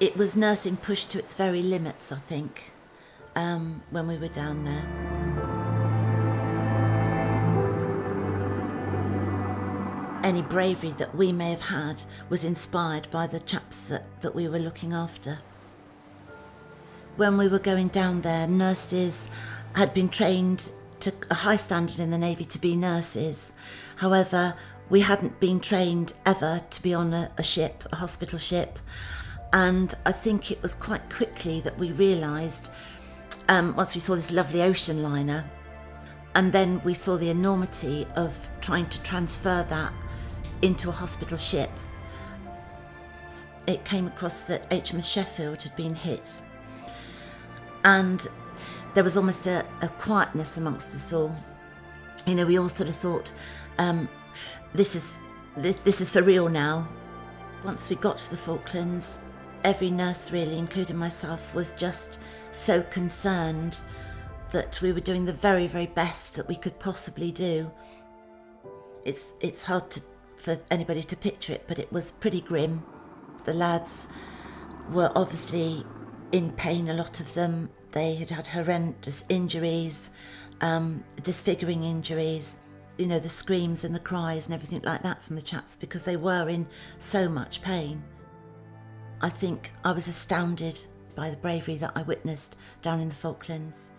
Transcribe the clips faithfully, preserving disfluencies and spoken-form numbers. it was nursing pushed to its very limits, I think, um, when we were down there. Any bravery that we may have had was inspired by the chaps that, that we were looking after. When we were going down there, nurses had been trained to a high standard in the Navy to be nurses. However, we hadn't been trained ever to be on a, a ship, a hospital ship. And I think it was quite quickly that we realised, um, once we saw this lovely ocean liner, and then we saw the enormity of trying to transfer that into a hospital ship. It came across that H M S Sheffield had been hit, and there was almost a, a quietness amongst us all. You know, we all sort of thought, um, this is this, this is for real now. Once we got to the Falklands, every nurse really, including myself, was just so concerned that we were doing the very, very best that we could possibly do. It's, it's hard to, for anybody to picture it, but it was pretty grim. The lads were obviously in pain, a lot of them. They had had horrendous injuries, um, disfiguring injuries, you know, the screams and the cries and everything like that from the chaps, because they were in so much pain. I think I was astounded by the bravery that I witnessed down in the Falklands.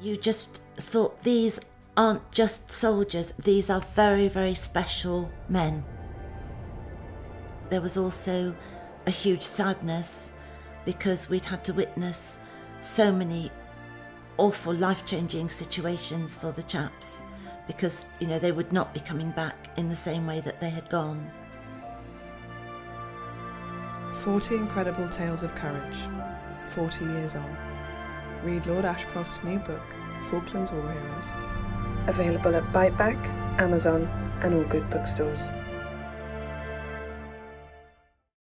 You just thought, these aren't just soldiers, these are very, very special men. There was also a huge sadness because we'd had to witness so many awful, life-changing situations for the chaps, because, you know, they would not be coming back in the same way that they had gone. forty incredible tales of courage, forty years on. Read Lord Ashcroft's new book, Falklands War Heroes. Available at Biteback, Amazon and all good bookstores.